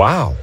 Wow.